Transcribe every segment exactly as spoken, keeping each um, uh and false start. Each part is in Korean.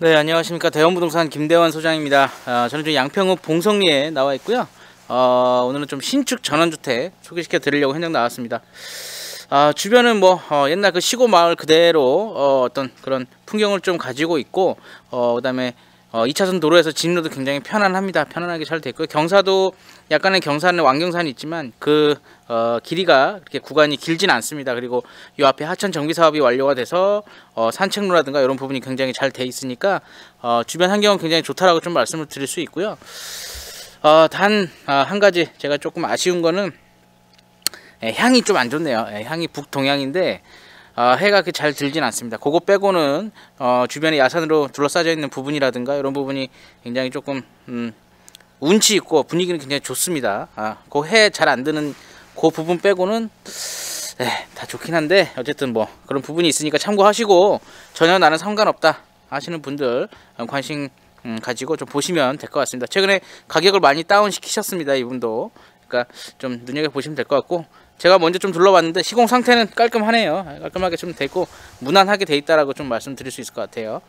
네, 안녕하십니까. 대원부동산 김대원 소장입니다. 어, 저는 지금 양평읍 봉성리에 나와 있고요. 어, 오늘은 좀 신축 전원주택 소개시켜 드리려고 현장 나왔습니다. 아, 주변은 뭐 어, 옛날 그 시골 마을 그대로 어, 어떤 그런 풍경을 좀 가지고 있고, 어, 그 다음에 어, 이 차선 도로에서 진로도 굉장히 편안합니다. 편안하게 잘 됐고요. 경사도 약간의 경사는 완경산이 있지만 그 어, 길이가 이렇게 구간이 길진 않습니다. 그리고 이 앞에 하천 정비 사업이 완료가 돼서 어, 산책로라든가 이런 부분이 굉장히 잘 돼 있으니까 어, 주변 환경은 굉장히 좋다라고 좀 말씀을 드릴 수 있고요. 어, 단 한 가지 제가 조금 아쉬운 거는 예, 향이 좀 안 좋네요. 예, 향이 북동향인데 어, 해가 그렇게 잘 들진 않습니다. 그거 빼고는 어, 주변에 야산으로 둘러싸여 있는 부분이라든가 이런 부분이 굉장히 조금 음, 운치 있고 분위기는 굉장히 좋습니다. 아, 그 해 잘 안 드는 그 부분 빼고는 에, 다 좋긴 한데 어쨌든 뭐 그런 부분이 있으니까 참고하시고, 전혀 나는 상관없다 하시는 분들 관심 음, 가지고 좀 보시면 될 것 같습니다. 최근에 가격을 많이 다운 시키셨습니다, 이분도. 그러니까 좀 눈여겨보시면 될 것 같고, 제가 먼저 좀 둘러봤는데 시공 상태는 깔끔하네요. 깔끔하게 좀 되고 무난하게 돼 있다라고 좀 말씀드릴 수 있을 것 같아요.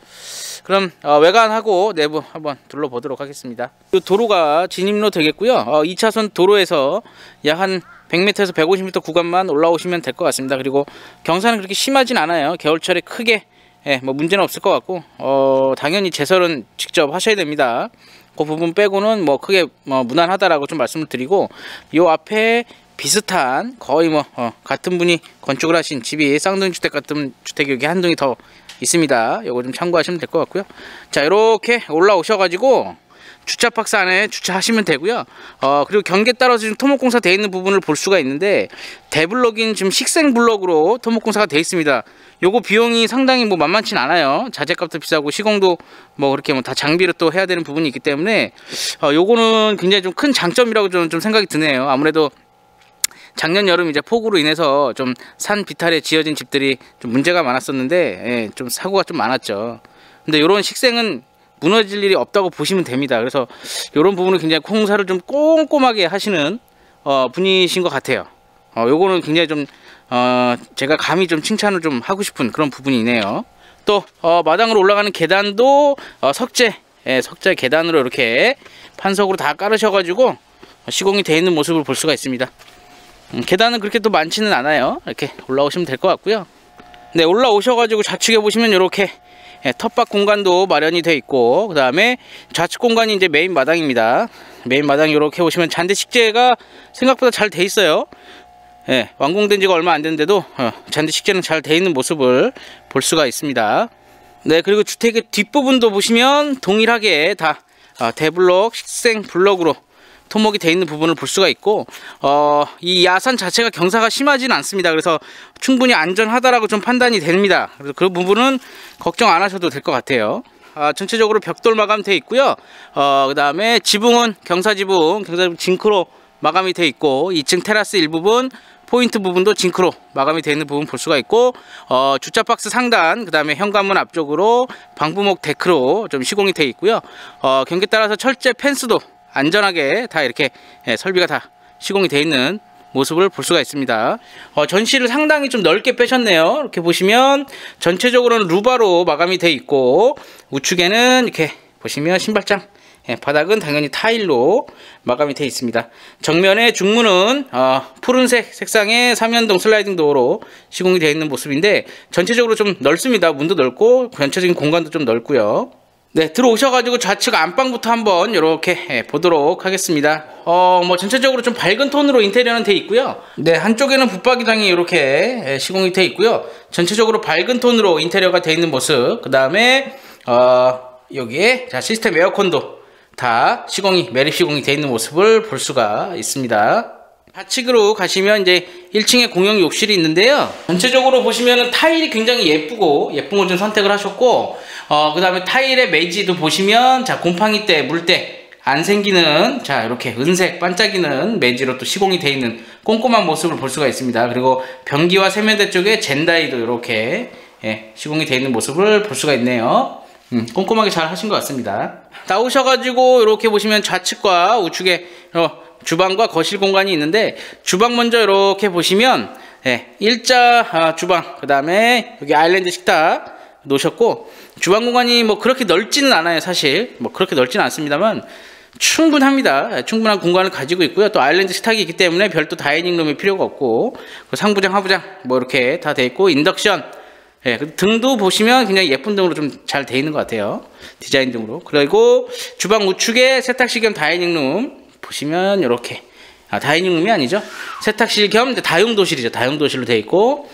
그럼 어, 외관하고 내부 한번 둘러보도록 하겠습니다. 도로가 진입로 되겠고요. 어, 이 차선 도로에서 약 한 백 미터에서 백오십 미터 구간만 올라오시면 될 것 같습니다. 그리고 경사는 그렇게 심하진 않아요. 겨울철에 크게 예, 뭐 문제는 없을 것 같고, 어, 당연히 제설은 직접 하셔야 됩니다. 그 부분 빼고는 뭐 크게 뭐 무난하다라고 좀 말씀을 드리고, 요 앞에 비슷한 거의 뭐 어, 같은 분이 건축을 하신 집이 쌍둥이 주택 같은 주택이 여기 한 동이 더 있습니다. 요거 좀 참고하시면 될 것 같고요. 자, 이렇게 올라오셔가지고 주차 박스 안에 주차하시면 되고요. 어, 그리고 경계 따라서 지금 토목공사 되어 있는 부분을 볼 수가 있는데, 대블록인 지금 식생블록으로 토목공사가 되어 있습니다. 요거 비용이 상당히 뭐 만만치 않아요. 자재값도 비싸고 시공도 뭐 그렇게 뭐 다 장비로 또 해야 되는 부분이 있기 때문에 어, 요거는 굉장히 좀 큰 장점이라고 좀, 좀 생각이 드네요. 아무래도 작년 여름 이제 폭우로 인해서 좀 산 비탈에 지어진 집들이 좀 문제가 많았었는데, 예, 좀 사고가 좀 많았죠. 근데 요런 식생은 무너질 일이 없다고 보시면 됩니다. 그래서 요런 부분을 굉장히 공사를 좀 꼼꼼하게 하시는 어, 분이신 것 같아요. 어, 요거는 굉장히 좀 어, 제가 감히 좀 칭찬을 좀 하고 싶은 그런 부분이네요. 또 어, 마당으로 올라가는 계단도 어, 석재, 예, 석재 계단으로 이렇게 판석으로 다 깔으셔가지고 시공이 되어 있는 모습을 볼 수가 있습니다. 음, 계단은 그렇게 또 많지는 않아요. 이렇게 올라오시면 될 것 같고요. 네, 올라오셔가지고 좌측에 보시면 이렇게 예, 텃밭 공간도 마련이 되어 있고, 그 다음에 좌측 공간이 이제 메인 마당입니다. 메인 마당 이렇게 보시면 잔디 식재가 생각보다 잘 돼 있어요. 예, 완공된 지가 얼마 안 됐는데도 어, 잔디 식재는 잘 돼 있는 모습을 볼 수가 있습니다. 네, 그리고 주택의 뒷부분도 보시면 동일하게 다 어, 대블록, 식생 블록으로 토목이 되어 있는 부분을 볼 수가 있고, 어, 이 야산 자체가 경사가 심하진 않습니다. 그래서 충분히 안전하다라고 좀 판단이 됩니다. 그래서 그 부분은 걱정 안 하셔도 될 것 같아요. 아, 전체적으로 벽돌 마감 되어 있고요. 어, 그 다음에 지붕은 경사지붕, 경사지붕 징크로 마감이 되어 있고, 이 층 테라스 일부분, 포인트 부분도 징크로 마감이 되어 있는 부분 볼 수가 있고, 어, 주차 박스 상단, 그 다음에 현관문 앞쪽으로 방부목 데크로 좀 시공이 되어 있고요. 어, 경계 따라서 철제 펜스도 안전하게 다 이렇게 예, 설비가 다 시공이 되어 있는 모습을 볼 수가 있습니다. 어, 전시를 상당히 좀 넓게 빼셨네요. 이렇게 보시면 전체적으로는 루바로 마감이 되어 있고, 우측에는 이렇게 보시면 신발장, 예, 바닥은 당연히 타일로 마감이 되어 있습니다. 정면의 중문은 어, 푸른색 색상의 삼연동 슬라이딩 도어로 시공이 되어 있는 모습인데, 전체적으로 좀 넓습니다. 문도 넓고 전체적인 공간도 좀 넓고요. 네, 들어오셔가지고 좌측 안방부터 한번 이렇게 보도록 하겠습니다. 어, 뭐 전체적으로 좀 밝은 톤으로 인테리어는 돼 있고요. 네, 한쪽에는 붙박이장이 이렇게 시공이 돼 있고요. 전체적으로 밝은 톤으로 인테리어가 돼 있는 모습. 그 다음에 어, 여기에 자, 시스템 에어컨도 다 시공이 매립 시공이 돼 있는 모습을 볼 수가 있습니다. 좌측으로 가시면 이제 일 층에 공용 욕실이 있는데요. 전체적으로 보시면은 타일이 굉장히 예쁘고 예쁜 걸 좀 선택을 하셨고, 어, 그 다음에 타일의 매지도 보시면 자, 곰팡이때 물때 안 생기는 자, 이렇게 은색 반짝이는 매지로 또 시공이 되어 있는 꼼꼼한 모습을 볼 수가 있습니다. 그리고 변기와 세면대 쪽에 젠다이도 이렇게 예, 시공이 되어 있는 모습을 볼 수가 있네요. 음, 꼼꼼하게 잘 하신 것 같습니다. 나오셔가지고 이렇게 보시면 좌측과 우측에 어, 주방과 거실 공간이 있는데, 주방 먼저 이렇게 보시면 예, 일자 아, 주방, 그 다음에 여기 아일랜드 식탁, 놓으셨고, 주방 공간이 뭐 그렇게 넓지는 않아요. 사실 뭐 그렇게 넓지는 않습니다만 충분합니다. 충분한 공간을 가지고 있고요. 또 아일랜드 식탁이 있기 때문에 별도 다이닝룸이 필요가 없고, 그 상부장 하부장 뭐 이렇게 다 돼 있고, 인덕션, 예, 등도 보시면 굉장히 예쁜 등으로 좀 잘 돼 있는 것 같아요. 디자인 등으로. 그리고 주방 우측에 세탁실 겸 다이닝룸 보시면 이렇게, 아, 다이닝룸이 아니죠, 세탁실 겸 다용도실이죠. 다용도실로 돼 있고,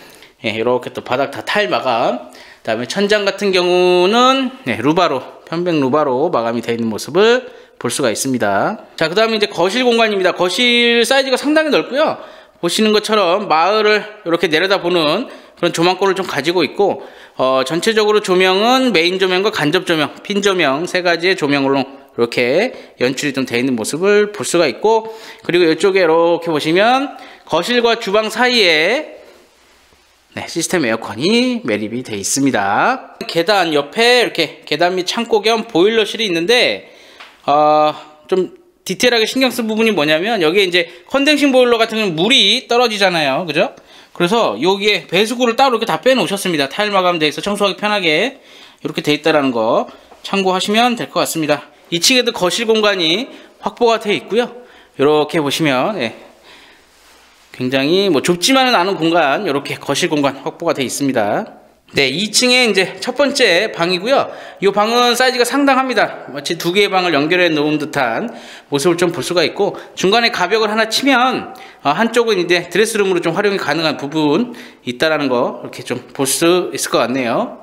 예, 이렇게 또 바닥 다 타일 마감. 그 다음에 천장 같은 경우는, 예, 루바로, 편백 루바로 마감이 되어 있는 모습을 볼 수가 있습니다. 자, 그 다음에 이제 거실 공간입니다. 거실 사이즈가 상당히 넓고요. 보시는 것처럼 마을을 이렇게 내려다보는 그런 조망권을 좀 가지고 있고, 어, 전체적으로 조명은 메인 조명과 간접 조명, 핀 조명 세 가지의 조명으로 이렇게 연출이 좀 되어 있는 모습을 볼 수가 있고, 그리고 이쪽에 이렇게 보시면 거실과 주방 사이에, 네, 시스템 에어컨이 매립이 되어 있습니다. 계단 옆에 이렇게 계단 및 창고 겸 보일러실이 있는데, 어, 좀 디테일하게 신경 쓴 부분이 뭐냐면, 여기에 이제 컨덴싱 보일러 같은 경우는 물이 떨어지잖아요. 그죠? 그래서 여기에 배수구를 따로 이렇게 다 빼놓으셨습니다. 타일 마감되어 있어 청소하기 편하게 이렇게 돼 있다는 거 참고하시면 될 것 같습니다. 이 층에도 거실 공간이 확보가 되어 있고요. 이렇게 보시면, 예, 굉장히 뭐 좁지만은 않은 공간, 이렇게 거실 공간 확보가 되어 있습니다. 네, 이 층에 이제 첫 번째 방이고요. 이 방은 사이즈가 상당합니다. 마치 두 개의 방을 연결해 놓은 듯한 모습을 좀 볼 수가 있고, 중간에 가벽을 하나 치면 한쪽은 이제 드레스룸으로 좀 활용이 가능한 부분 있다라는 거 이렇게 좀 볼 수 있을 것 같네요.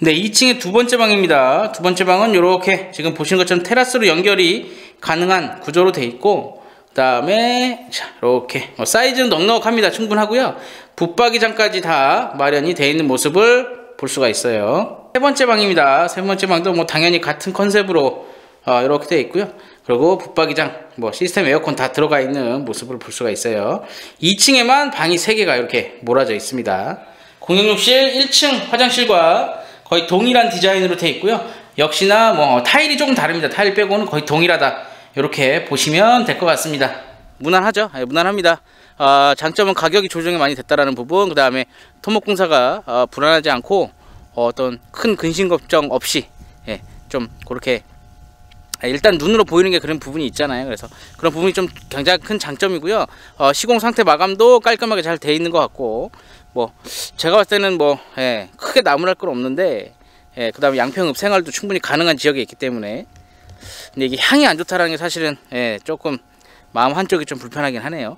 네, 이 층의 두 번째 방입니다. 두 번째 방은 이렇게 지금 보시는 것처럼 테라스로 연결이 가능한 구조로 돼 있고, 그 다음에 이렇게 사이즈는 넉넉합니다. 충분하고요. 붙박이장까지 다 마련이 되어 있는 모습을 볼 수가 있어요. 세 번째 방입니다. 세 번째 방도 뭐 당연히 같은 컨셉으로 어, 이렇게 되어 있고요. 그리고 붙박이장, 뭐 시스템 에어컨 다 들어가 있는 모습을 볼 수가 있어요. 이 층에만 방이 세 개가 이렇게 몰아져 있습니다. 공용욕실 일 층 화장실과 거의 동일한 디자인으로 되어 있고요. 역시나 뭐 타일이 조금 다릅니다. 타일 빼고는 거의 동일하다, 이렇게 보시면 될 것 같습니다. 무난하죠? 예, 무난합니다. 어, 장점은 가격이 조정이 많이 됐다라는 부분, 그 다음에 토목공사가 어, 불안하지 않고 어, 어떤 큰 근심 걱정 없이, 예, 좀 그렇게 일단 눈으로 보이는 게 그런 부분이 있잖아요. 그래서 그런 부분이 좀 굉장히 큰 장점이고요. 어, 시공 상태 마감도 깔끔하게 잘 돼 있는 것 같고, 뭐 제가 봤을 때는 뭐, 예, 크게 나무랄 건 없는데, 예, 그 다음에 양평읍 생활도 충분히 가능한 지역에 있기 때문에. 근데 이게 향이 안 좋다라는 게 사실은, 예, 조금 마음 한쪽이 좀 불편하긴 하네요.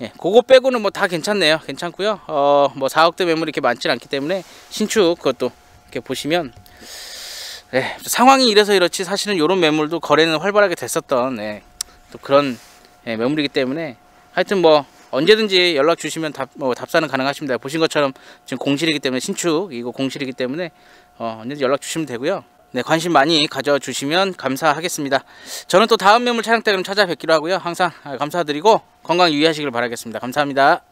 예, 그거 빼고는 뭐 다 괜찮네요. 괜찮고요. 어, 뭐 사억대 매물이 이렇게 많진 않기 때문에 신축, 그것도 이렇게 보시면, 예, 상황이 이래서 이렇지 사실은 이런 매물도 거래는 활발하게 됐었던, 예, 또 그런, 예, 매물이기 때문에 하여튼 뭐 언제든지 연락 주시면 답, 뭐 답사는 가능하십니다. 보신 것처럼 지금 공실이기 때문에, 신축 이거 공실이기 때문에 어, 언제든지 연락 주시면 되고요. 네, 관심 많이 가져주시면 감사하겠습니다. 저는 또 다음 매물 촬영 때 그럼 찾아뵙기로 하고요. 항상 감사드리고 건강 유의하시길 바라겠습니다. 감사합니다.